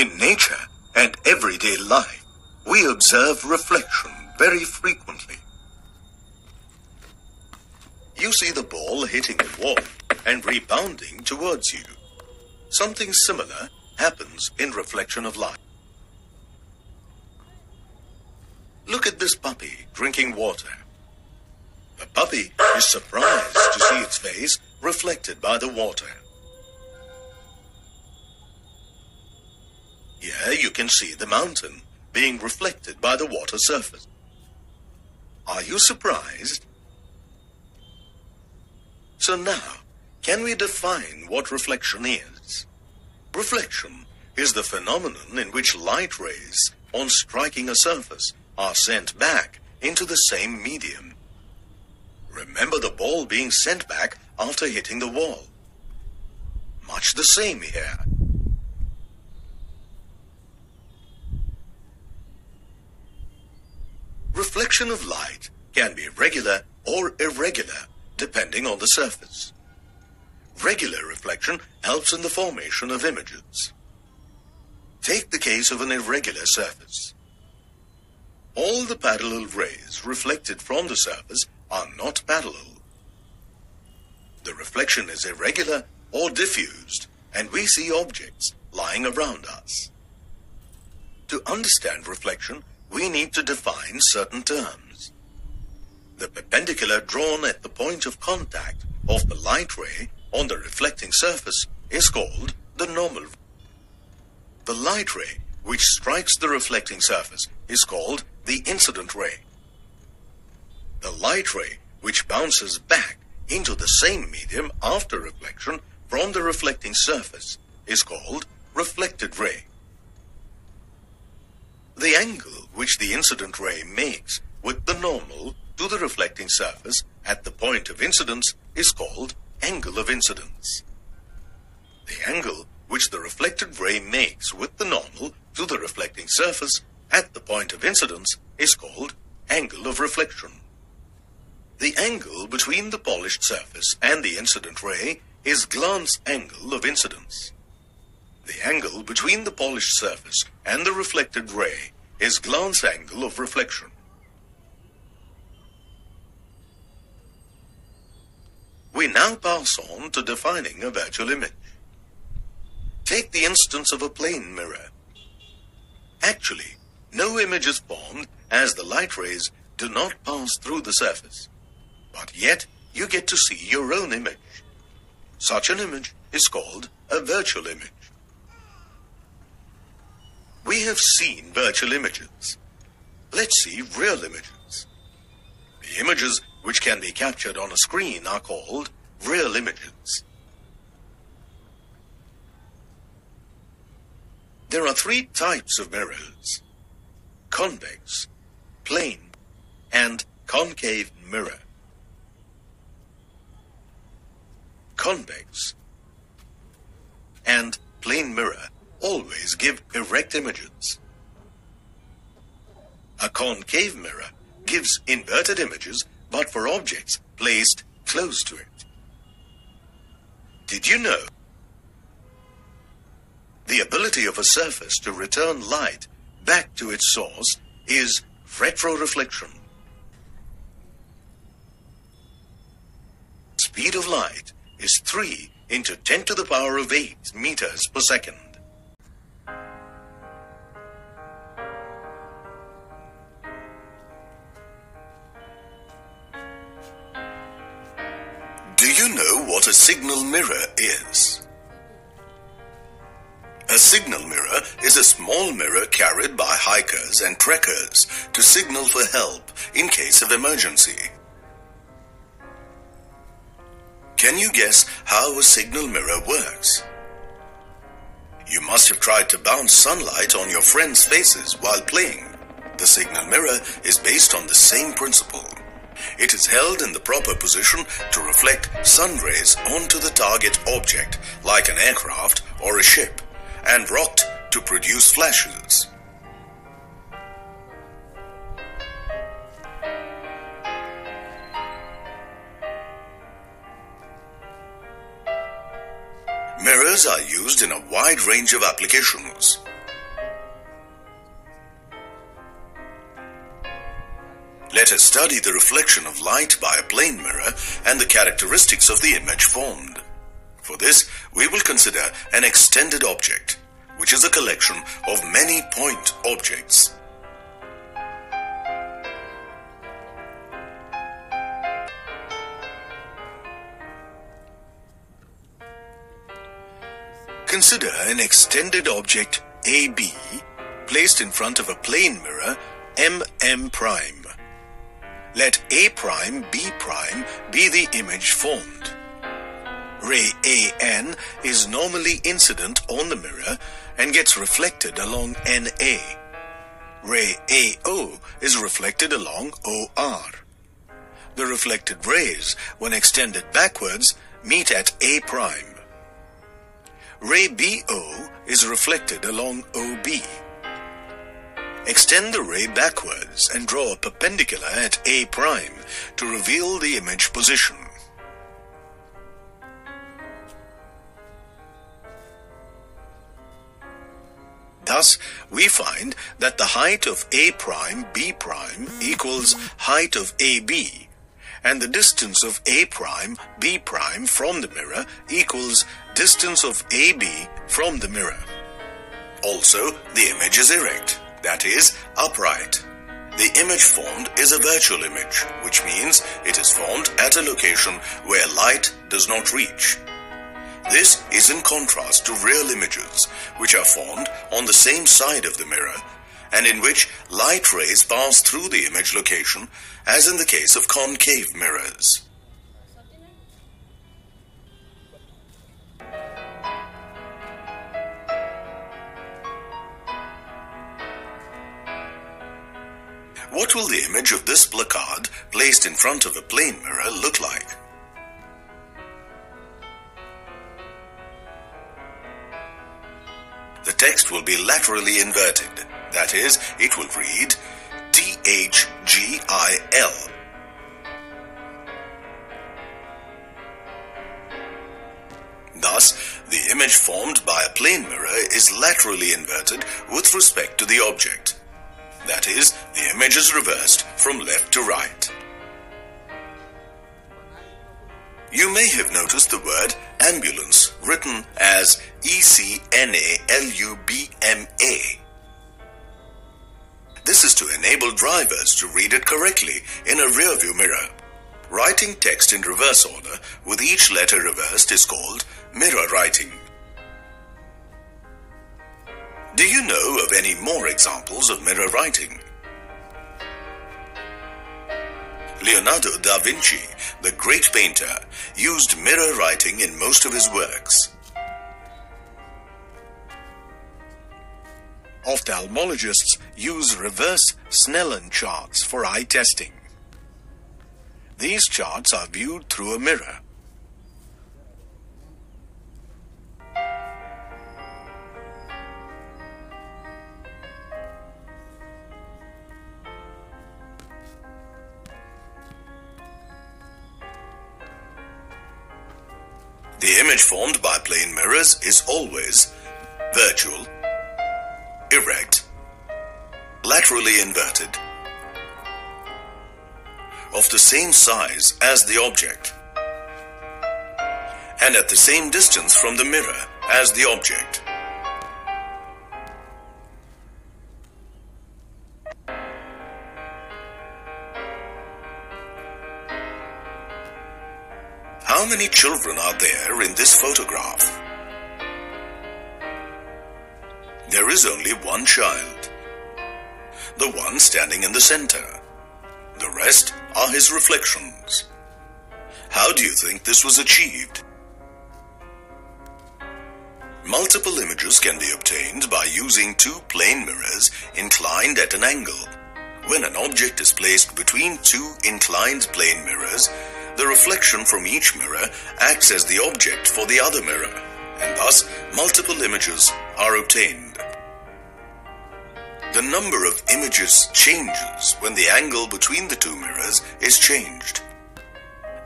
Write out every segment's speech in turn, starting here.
In nature and everyday life, we observe reflection very frequently. You see the ball hitting the wall and rebounding towards you. Something similar happens in reflection of light. Look at this puppy drinking water. The puppy is surprised to see its face reflected by the water. Here you can see the mountain being reflected by the water surface. Are you surprised? So now, can we define what reflection is? Reflection is the phenomenon in which light rays, on striking a surface, are sent back into the same medium. Remember the ball being sent back after hitting the wall. Much the same here. Reflection of light can be regular or irregular, depending on the surface. Regular reflection helps in the formation of images. Take the case of an irregular surface. All the parallel rays reflected from the surface are not parallel. The reflection is irregular or diffused, and we see objects lying around us. To understand reflection, we need to define certain terms. The perpendicular drawn at the point of contact of the light ray on the reflecting surface is called the normal. The light ray which strikes the reflecting surface is called the incident ray. The light ray which bounces back into the same medium after reflection from the reflecting surface is called reflected ray. The angle which the incident ray makes with the normal to the reflecting surface at the point of incidence is called angle of incidence. The angle which the reflected ray makes with the normal to the reflecting surface at the point of incidence is called angle of reflection. The angle between the polished surface and the incident ray is glance angle of incidence. The angle between the polished surface and the reflected ray is glance angle of reflection. We now pass on to defining a virtual image. Take the instance of a plane mirror. Actually, no image is formed as the light rays do not pass through the surface, but yet you get to see your own image. Such an image is called a virtual image. We have seen virtual images. Let's see real images. The images which can be captured on a screen are called real images. There are three types of mirrors: convex, plane, and concave mirror. Convex and plane mirror always give erect images. A concave mirror gives inverted images, but for objects placed close to it. Did you know? The ability of a surface to return light back to its source is retroreflection. Speed of light is 3 × 10⁸ meters per second. Do you know what a signal mirror is? A signal mirror is a small mirror carried by hikers and trekkers to signal for help in case of emergency. Can you guess how a signal mirror works? You must have tried to bounce sunlight on your friends' faces while playing. The signal mirror is based on the same principle. It is held in the proper position to reflect sun rays onto the target object, like an aircraft or a ship, and rocked to produce flashes. Mirrors are used in a wide range of applications. Let us study the reflection of light by a plane mirror and the characteristics of the image formed. For this, we will consider an extended object, which is a collection of many point objects. Consider an extended object AB placed in front of a plane mirror MM'. Let A'B' be the image formed. Ray AN is normally incident on the mirror and gets reflected along NA. Ray AO is reflected along OR. The reflected rays, when extended backwards, meet at A'. Ray BO is reflected along OB. Extend the ray backwards and draw a perpendicular at A' to reveal the image position. Thus, we find that the height of A'B' equals height of AB, and the distance of A'B' from the mirror equals distance of AB from the mirror. Also, the image is erect, that is, upright. The image formed is a virtual image, which means it is formed at a location where light does not reach. This is in contrast to real images, which are formed on the same side of the mirror, and in which light rays pass through the image location, as in the case of concave mirrors. What will the image of this placard placed in front of a plane mirror look like? The text will be laterally inverted. That is, it will read THGIL. Thus, the image formed by a plane mirror is laterally inverted with respect to the object. That is, the image is reversed from left to right. You may have noticed the word ambulance written as ECNALUBMA. This is to enable drivers to read it correctly in a rearview mirror. Writing text in reverse order with each letter reversed is called mirror writing. Do you know of any more examples of mirror writing? Leonardo da Vinci, the great painter, used mirror writing in most of his works. Ophthalmologists use reverse Snellen charts for eye testing. These charts are viewed through a mirror. The image formed by plane mirrors is always virtual, erect, laterally inverted, of the same size as the object, and at the same distance from the mirror as the object. How many children are there in this photograph? There is only one child, the one standing in the center. The rest are his reflections. How do you think this was achieved? Multiple images can be obtained by using two plane mirrors inclined at an angle. When an object is placed between two inclined plane mirrors, the reflection from each mirror acts as the object for the other mirror, and thus multiple images are obtained. The number of images changes when the angle between the two mirrors is changed.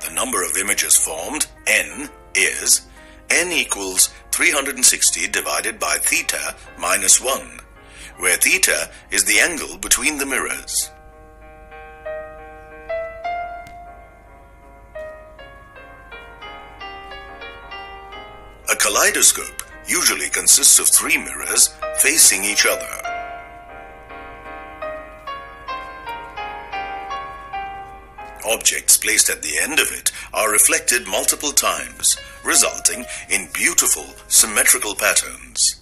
The number of images formed, N, is N equals 360 divided by theta minus 1, where theta is the angle between the mirrors. kaleidoscope usually consists of 3 mirrors facing each other. Objects placed at the end of it are reflected multiple times, resulting in beautiful symmetrical patterns.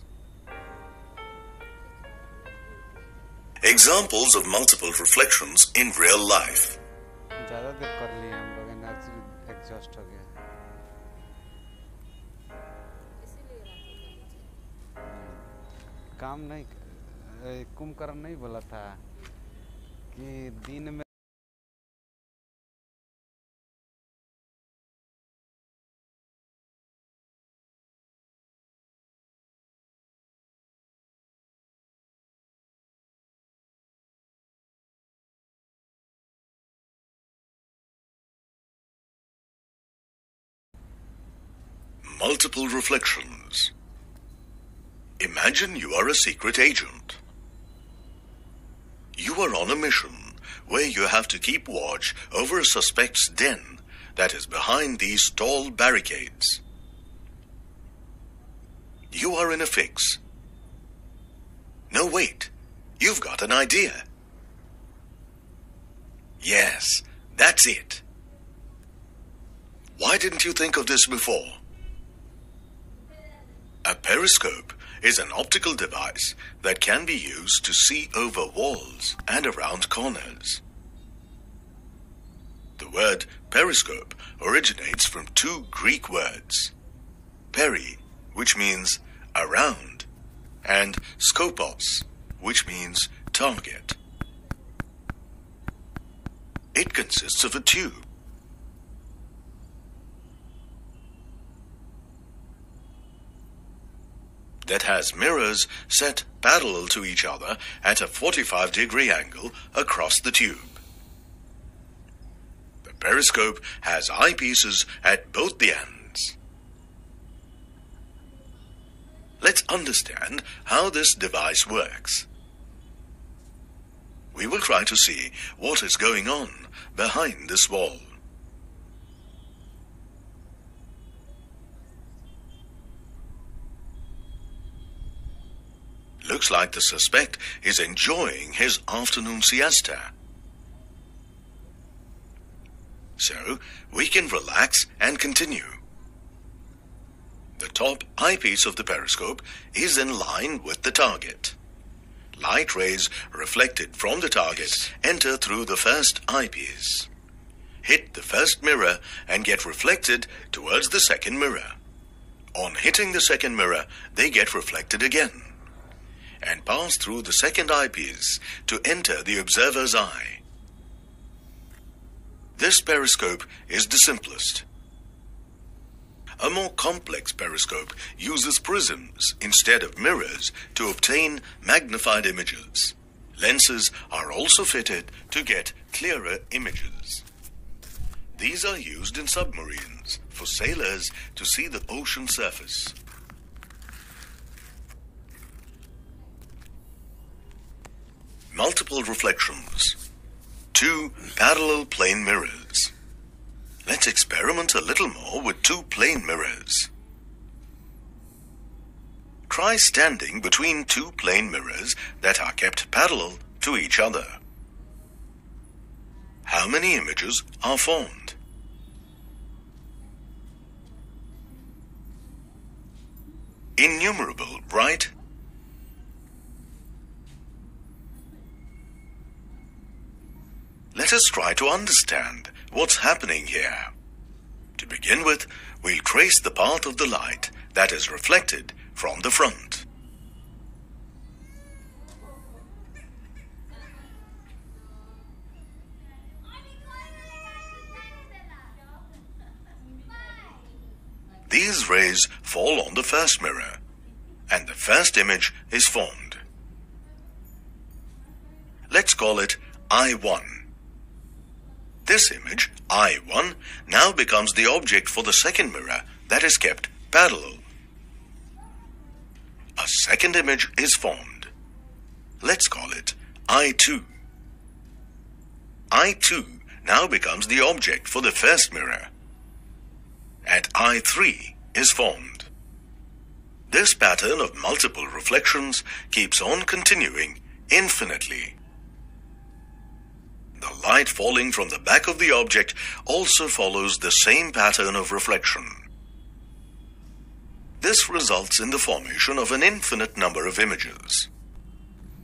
Examples of multiple reflections in real life. Kumbhakarna नहीं बोला था कि दिन में multiple reflections. Imagine you are a secret agent. You are on a mission where you have to keep watch over a suspect's den that is behind these tall barricades. You are in a fix. No, wait, you've got an idea. Yes, that's it. Why didn't you think of this before? A periscope is an optical device that can be used to see over walls and around corners. The word periscope originates from 2 Greek words, peri, which means around, and skopos, which means target. It consists of a tube. That has mirrors set parallel to each other at a 45-degree angle across the tube. The periscope has eyepieces at both the ends. Let's understand how this device works. We will try to see what is going on behind this wall. Looks like the suspect is enjoying his afternoon siesta. So, we can relax and continue. The top eyepiece of the periscope is in line with the target. Light rays reflected from the target enter through the first eyepiece, hit the first mirror and get reflected towards the second mirror. On hitting the second mirror, they get reflected again and pass through the second eyepiece to enter the observer's eye. This periscope is the simplest. A more complex periscope uses prisms instead of mirrors to obtain magnified images. Lenses are also fitted to get clearer images. These are used in submarines for sailors to see the ocean surface. Multiple reflections. 2 parallel plane mirrors. Let's experiment a little more with 2 plane mirrors. Try standing between 2 plane mirrors that are kept parallel to each other. How many images are formed? Innumerable, right? Let us try to understand what's happening here. To begin with, we'll trace the path of the light that is reflected from the front. These rays fall on the first mirror, and the first image is formed. Let's call it I1. This image, I1, now becomes the object for the second mirror that is kept parallel. A second image is formed. Let's call it I2. I2 now becomes the object for the first mirror, and I3 is formed. This pattern of multiple reflections keeps on continuing infinitely. The light falling from the back of the object also follows the same pattern of reflection. This results in the formation of an infinite number of images.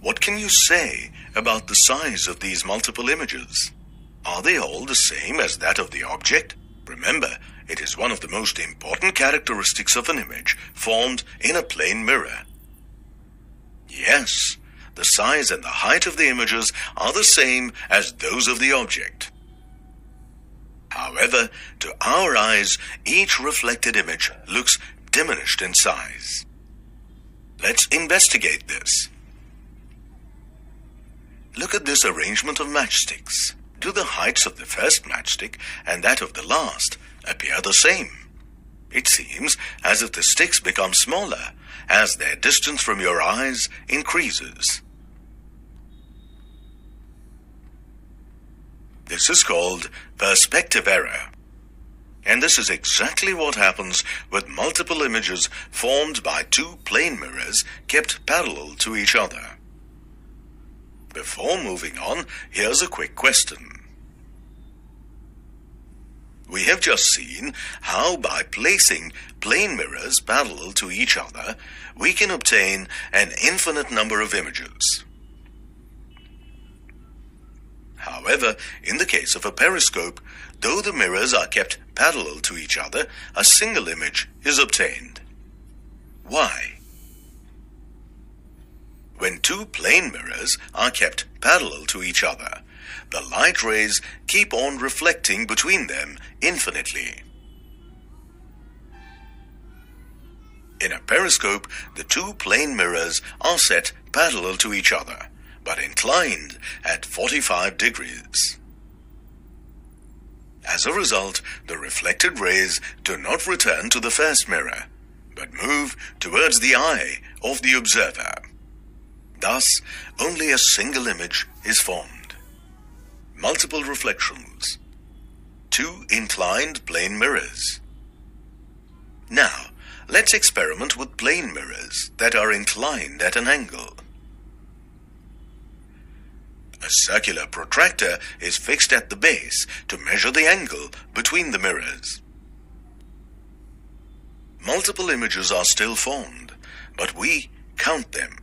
What can you say about the size of these multiple images? Are they all the same as that of the object? Remember, it is one of the most important characteristics of an image formed in a plane mirror. Yes, the size and the height of the images are the same as those of the object. However, to our eyes, each reflected image looks diminished in size. Let's investigate this. Look at this arrangement of matchsticks. Do the heights of the first matchstick and that of the last appear the same? It seems as if the sticks become smaller as their distance from your eyes increases. This is called perspective error. And this is exactly what happens with multiple images formed by two plane mirrors kept parallel to each other. Before moving on, here's a quick question. We have just seen how by placing plane mirrors parallel to each other, we can obtain an infinite number of images. However, in the case of a periscope, though the mirrors are kept parallel to each other, a single image is obtained. Why? When two plane mirrors are kept parallel to each other, the light rays keep on reflecting between them infinitely. In a periscope, the two plane mirrors are set parallel to each other, but inclined at 45 degrees. As a result, the reflected rays do not return to the first mirror, but move towards the eye of the observer. Thus, only a single image is formed. Multiple reflections. Two inclined plane mirrors. Now, let's experiment with plane mirrors that are inclined at an angle. A circular protractor is fixed at the base to measure the angle between the mirrors. Multiple images are still formed, but we count them.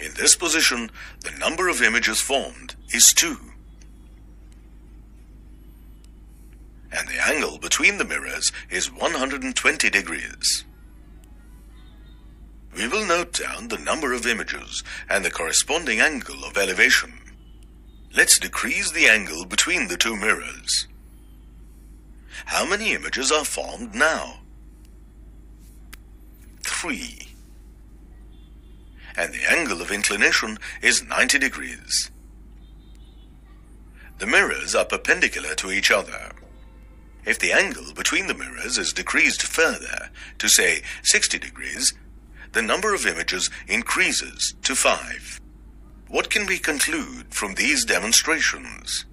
In this position, the number of images formed is 2. And the angle between the mirrors is 120 degrees. We will note down the number of images and the corresponding angle of elevation. Let's decrease the angle between the two mirrors. How many images are formed now? 3. And the angle of inclination is 90 degrees. The mirrors are perpendicular to each other. If the angle between the mirrors is decreased further to, say, 60 degrees, the number of images increases to 5. What can we conclude from these demonstrations?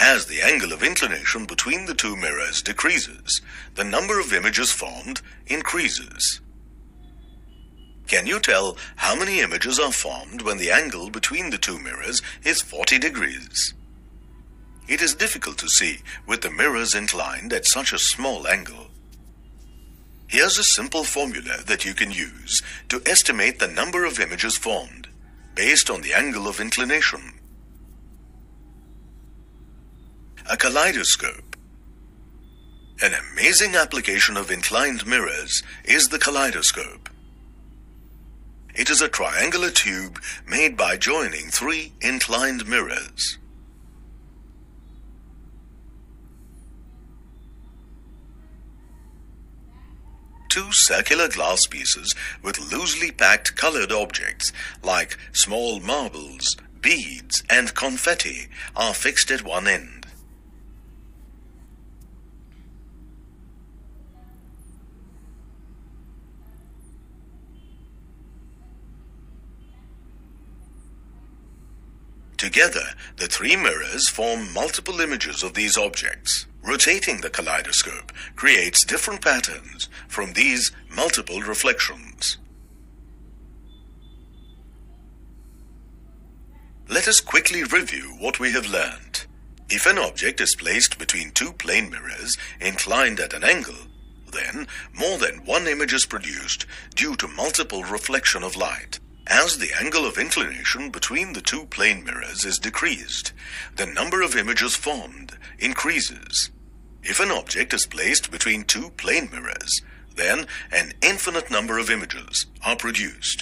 As the angle of inclination between the two mirrors decreases, the number of images formed increases. Can you tell how many images are formed when the angle between the two mirrors is 40 degrees? It is difficult to see with the mirrors inclined at such a small angle. Here's a simple formula that you can use to estimate the number of images formed based on the angle of inclination. A kaleidoscope. An amazing application of inclined mirrors is the kaleidoscope. It is a triangular tube made by joining 3 inclined mirrors. Two circular glass pieces with loosely packed colored objects like small marbles, beads, and confetti are fixed at one end. Together, the 3 mirrors form multiple images of these objects. Rotating the kaleidoscope creates different patterns from these multiple reflections. Let us quickly review what we have learned. If an object is placed between two plane mirrors inclined at an angle, then more than one image is produced due to multiple reflection of light. As the angle of inclination between the two plane mirrors is decreased, the number of images formed increases. If an object is placed between two plane mirrors, then an infinite number of images are produced.